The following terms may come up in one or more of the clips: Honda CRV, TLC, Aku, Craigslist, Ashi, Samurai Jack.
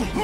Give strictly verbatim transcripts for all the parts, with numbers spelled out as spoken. Look!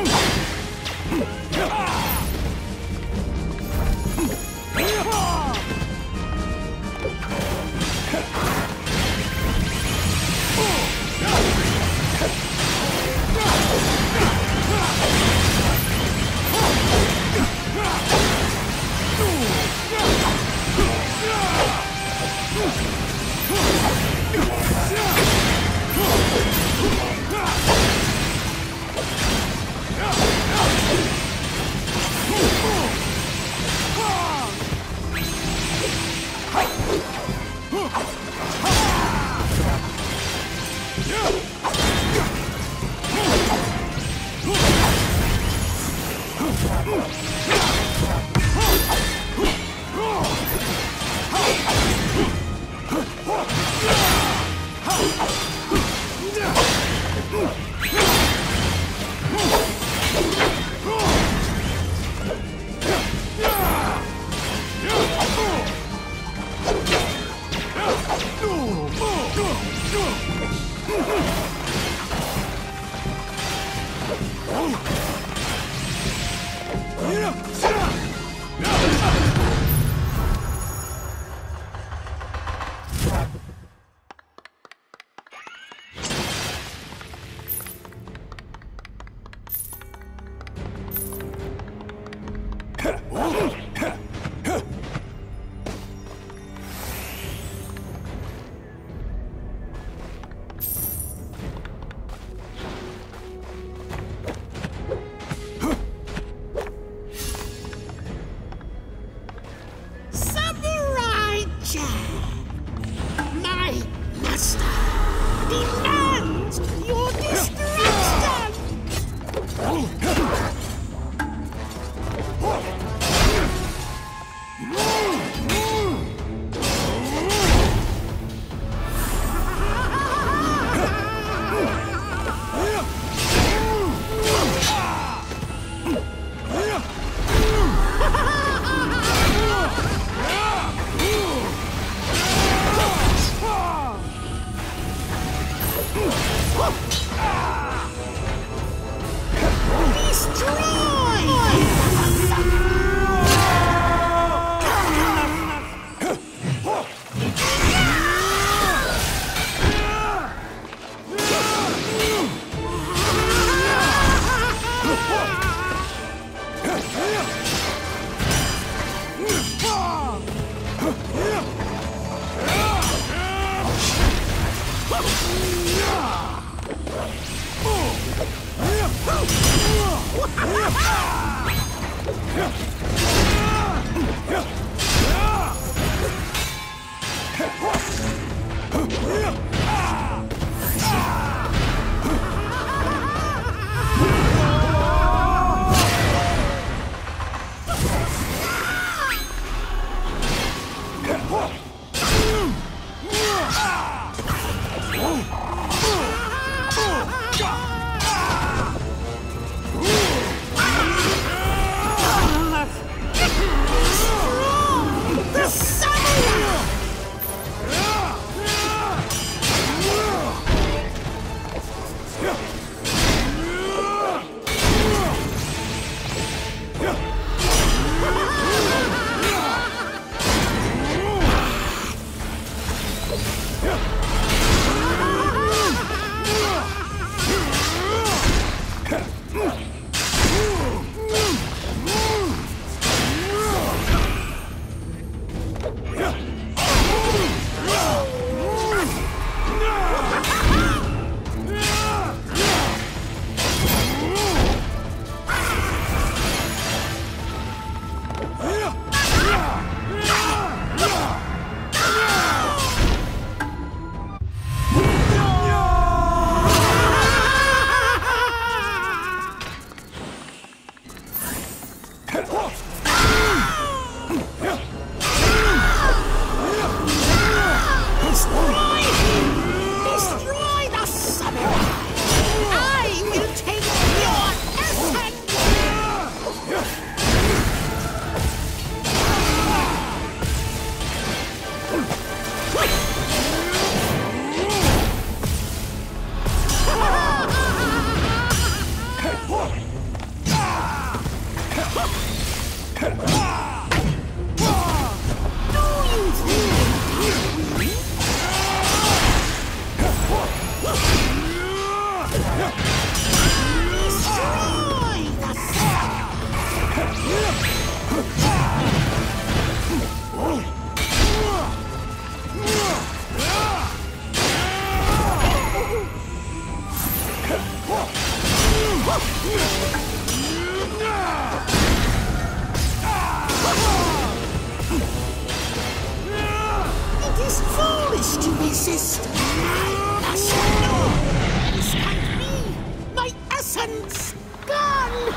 It is foolish to resist. I must know. This can't be. My essence gone.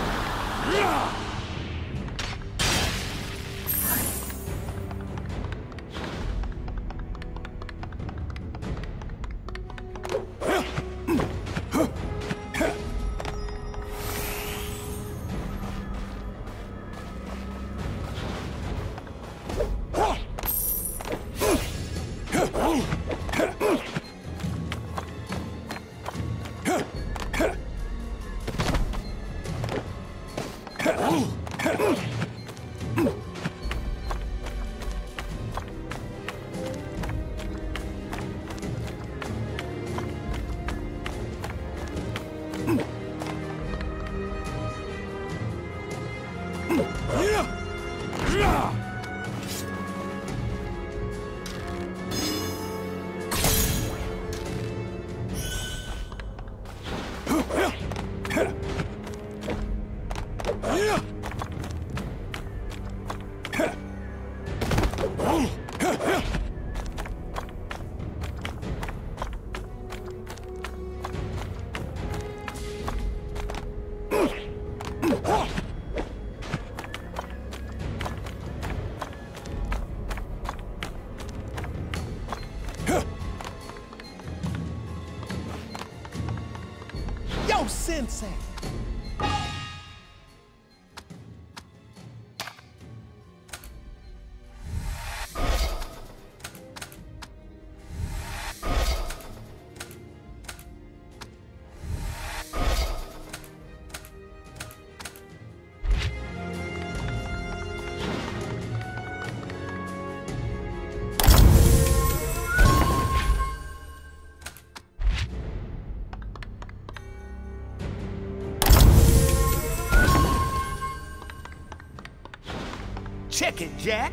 Sensei. Check it, Jack.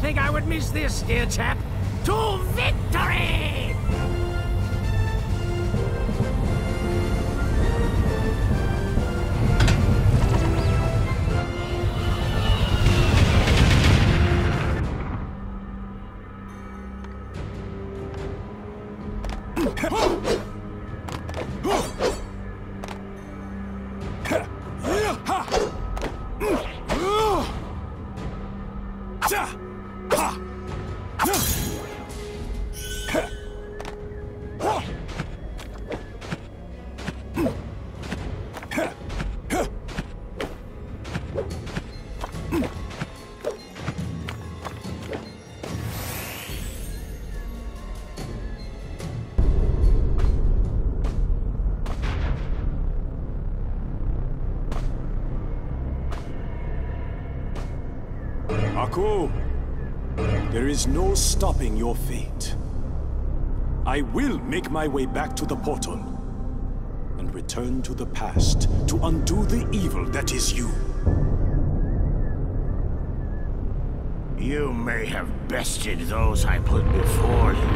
didn't think I would miss this, dear chap. To victory! Aku, there is no stopping your fate. I will make my way back to the portal and return to the past to undo the evil that is you. You may have bested those I put before you,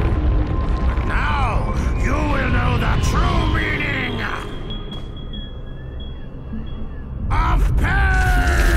but now you will know the true meaning of pain! Oh!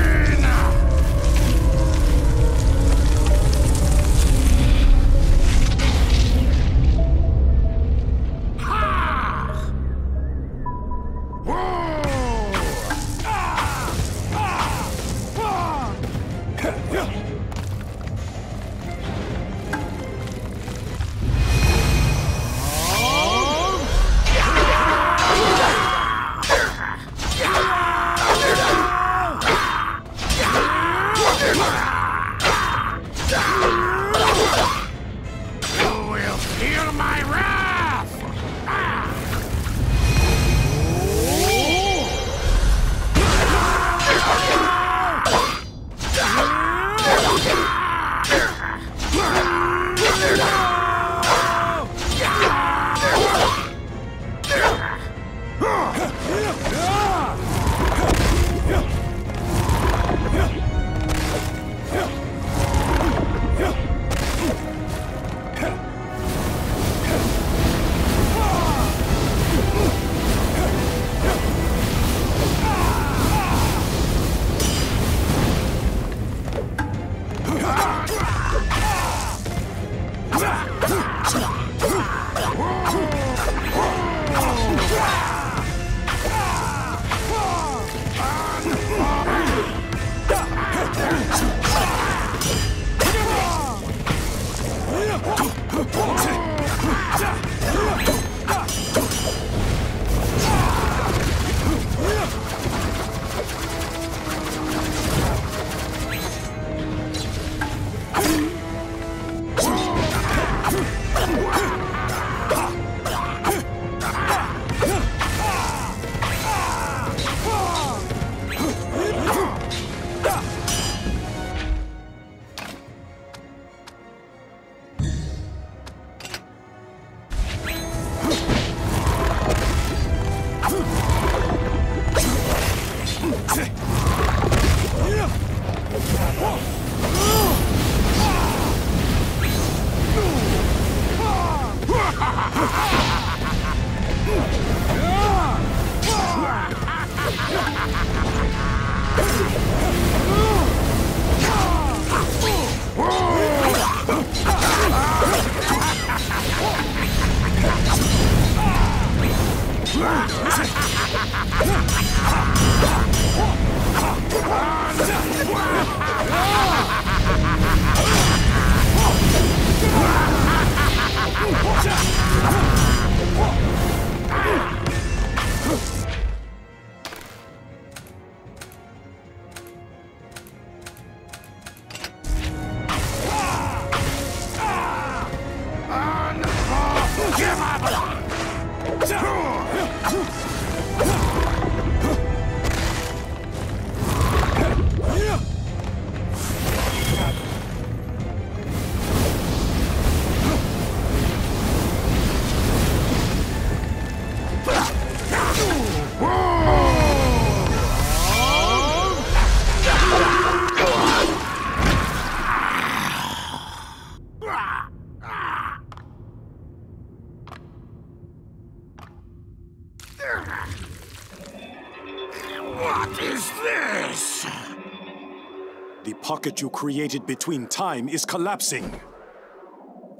pocket you created between time is collapsing.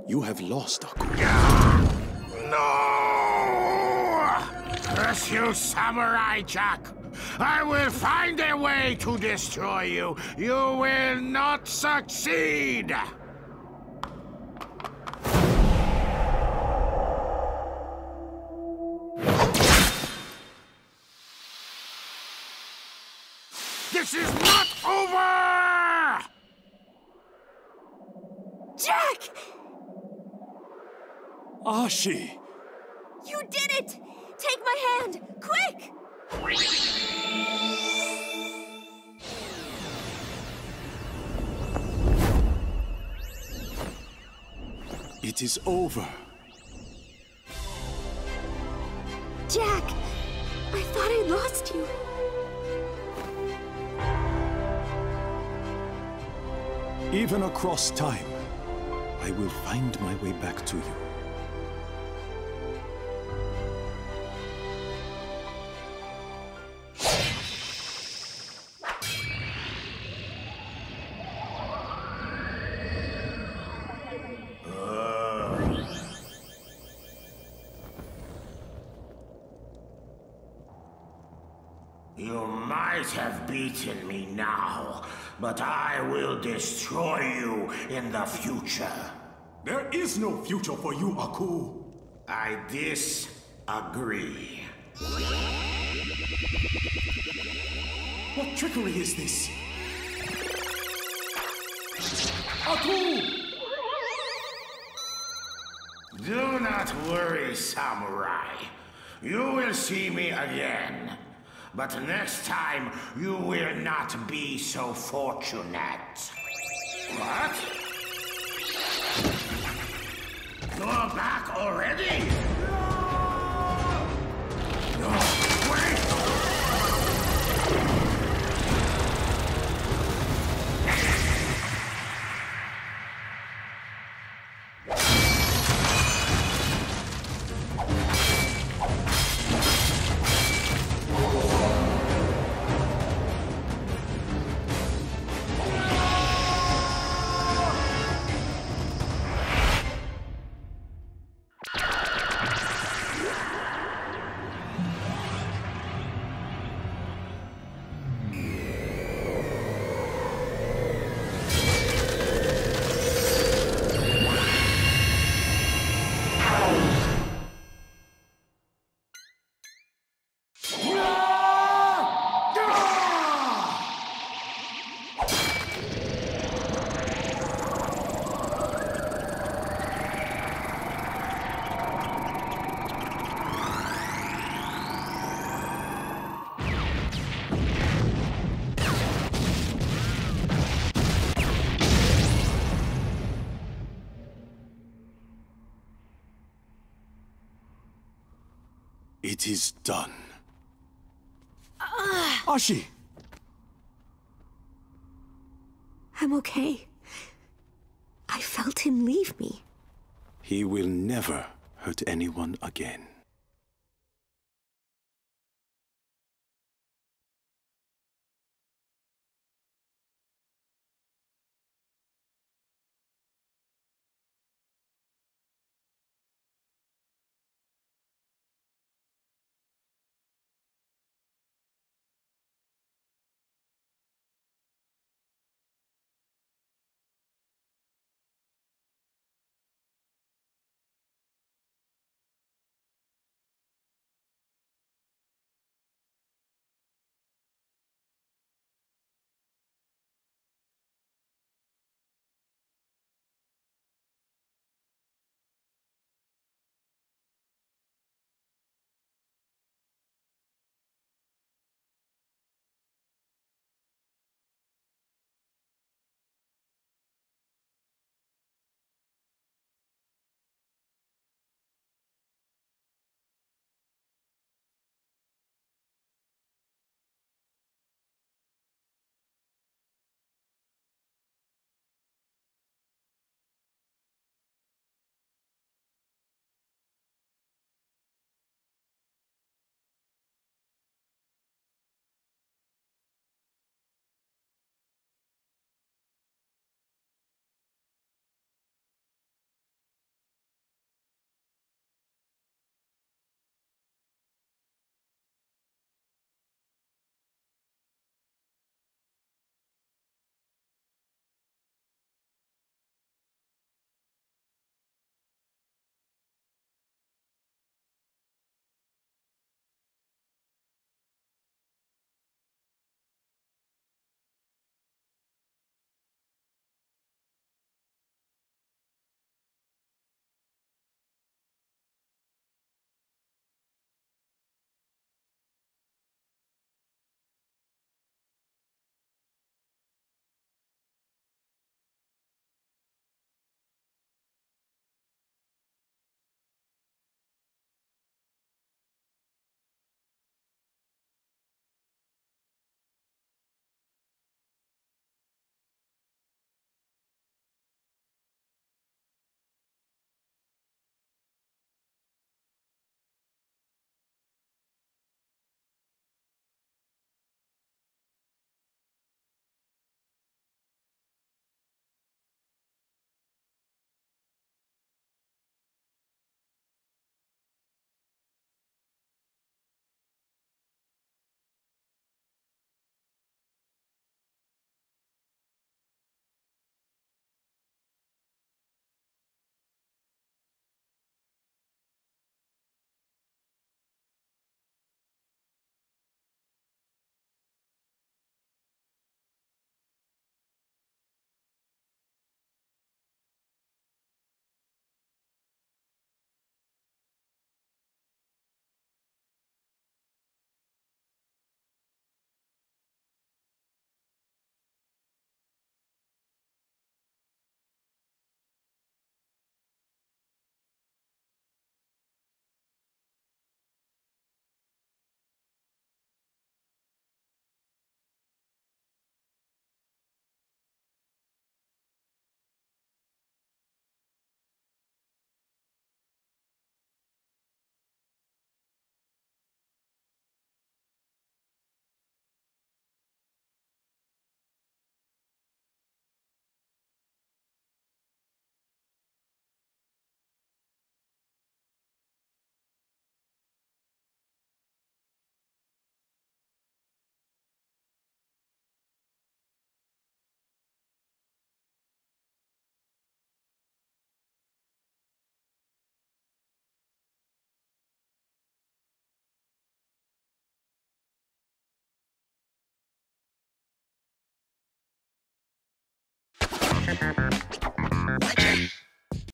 You have lost, Aku. No! Curse you, Samurai Jack! I will find a way to destroy you. You will not succeed! This is not over! Jack! Ashi! You did it! Take my hand, quick! It is over. Jack, I thought I lost you. Even across time, I will find my way back to you. You might have beaten me now, but I will destroy you in the future. There is no future for you, Aku. I disagree. What trickery is this? Aku! Do not worry, Samurai. You will see me again. But next time, you will not be so fortunate. What? You're back already? No! Wait! It is done. Uh, Ashi! I'm okay. I felt him leave me. He will never hurt anyone again.